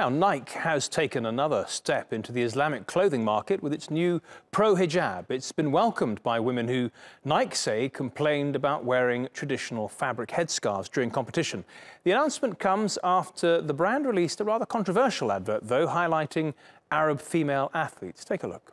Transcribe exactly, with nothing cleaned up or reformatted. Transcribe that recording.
Now, Nike has taken another step into the Islamic clothing market with its new pro-hijab. It's been welcomed by women who, Nike say, complained about wearing traditional fabric headscarves during competition. The announcement comes after the brand released a rather controversial advert, though, highlighting Arab female athletes. Take a look.